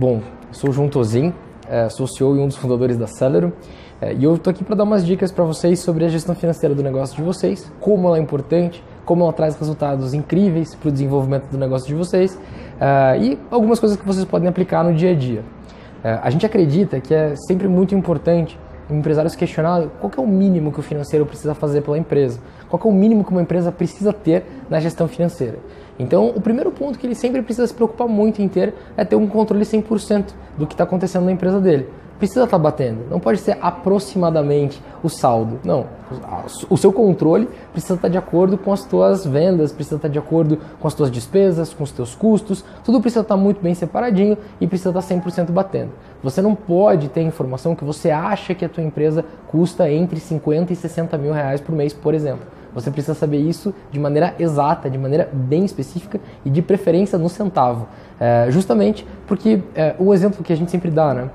Bom, sou o João Tozin, sou CEO e um dos fundadores da Celero, e eu estou aqui para dar umas dicas para vocês sobre a gestão financeira do negócio de vocês, como ela é importante, como ela traz resultados incríveis para o desenvolvimento do negócio de vocês e algumas coisas que vocês podem aplicar no dia a dia. A gente acredita que é sempre muito importante empresários questionar qual que é o mínimo que o financeiro precisa fazer pela empresa, qual que é o mínimo que uma empresa precisa ter na gestão financeira. Então, o primeiro ponto que ele sempre precisa se preocupar muito em ter é ter um controle 100% do que está acontecendo na empresa dele. Precisa estar batendo, não pode ser aproximadamente o saldo, não. O seu controle precisa estar de acordo com as tuas vendas, precisa estar de acordo com as tuas despesas, com os teus custos, tudo precisa estar muito bem separadinho e precisa estar 100% batendo. Você não pode ter informação que você acha que a tua empresa custa entre 50 e 60 mil reais por mês, por exemplo. Você precisa saber isso de maneira exata, de maneira bem específica e de preferência no centavo. Justamente porque o exemplo que a gente sempre dá, né?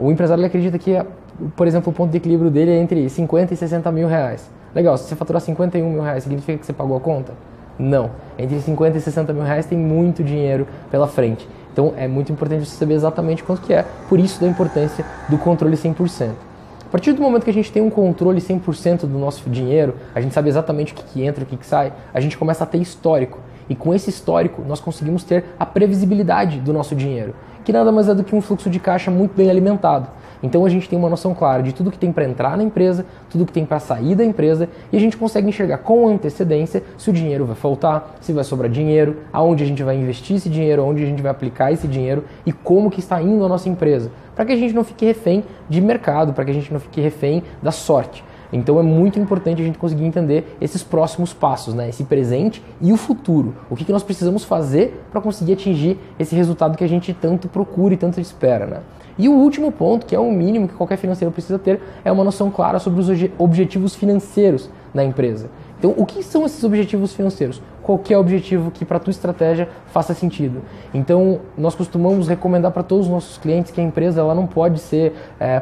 O empresário acredita que, por exemplo, o ponto de equilíbrio dele é entre 50 e 60 mil reais. Legal, se você faturar 51 mil reais, significa que você pagou a conta? Não. Entre 50 e 60 mil reais tem muito dinheiro pela frente. Então é muito importante você saber exatamente quanto que é, por isso da importância do controle 100%. A partir do momento que a gente tem um controle 100% do nosso dinheiro, a gente sabe exatamente o que entra e o que sai, a gente começa a ter histórico. E com esse histórico, nós conseguimos ter a previsibilidade do nosso dinheiro, que nada mais é do que um fluxo de caixa muito bem alimentado. Então a gente tem uma noção clara de tudo que tem para entrar na empresa, tudo que tem para sair da empresa, e a gente consegue enxergar com antecedência se o dinheiro vai faltar, se vai sobrar dinheiro, aonde a gente vai investir esse dinheiro, aonde a gente vai aplicar esse dinheiro e como que está indo a nossa empresa, para que a gente não fique refém de mercado, para que a gente não fique refém da sorte. Então é muito importante a gente conseguir entender esses próximos passos, né? Esse presente e o futuro. O que nós precisamos fazer para conseguir atingir esse resultado que a gente tanto procura e tanto espera, né? E o último ponto, que é o mínimo que qualquer financeiro precisa ter, é uma noção clara sobre os objetivos financeiros da empresa. Então, o que são esses objetivos financeiros? Qualquer objetivo que para a tua estratégia faça sentido. Então, nós costumamos recomendar para todos os nossos clientes que a empresa ela não pode ser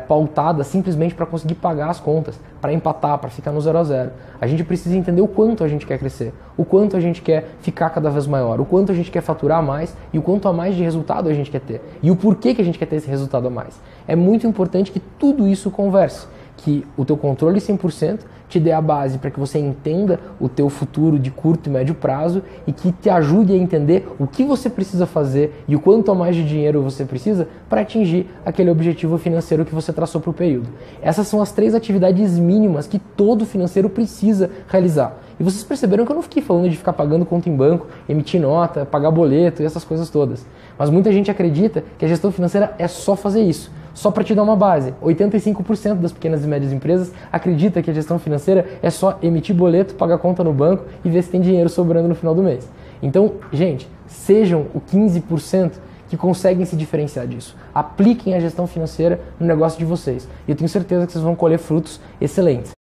pautada simplesmente para conseguir pagar as contas, para empatar, para ficar no 0 a 0. A gente precisa entender o quanto a gente quer crescer, o quanto a gente quer ficar cada vez maior, o quanto a gente quer faturar mais e o quanto a mais de resultado a gente quer ter. E o porquê que a gente quer ter esse resultado a mais. É muito importante que tudo isso converse, que o teu controle 100% te dê a base para que você entenda o teu futuro de curto e médio prazo e que te ajude a entender o que você precisa fazer e o quanto a mais de dinheiro você precisa para atingir aquele objetivo financeiro que você traçou para o período. Essas são as 3 atividades mínimas que todo financeiro precisa realizar. E vocês perceberam que eu não fiquei falando de ficar pagando conta em banco, emitir nota, pagar boleto e essas coisas todas. Mas muita gente acredita que a gestão financeira é só fazer isso. Só para te dar uma base, 85% das pequenas e médias empresas acredita que a gestão financeira é só emitir boleto, pagar conta no banco e ver se tem dinheiro sobrando no final do mês. Então, gente, sejam o 15% que conseguem se diferenciar disso. Apliquem a gestão financeira no negócio de vocês. E eu tenho certeza que vocês vão colher frutos excelentes.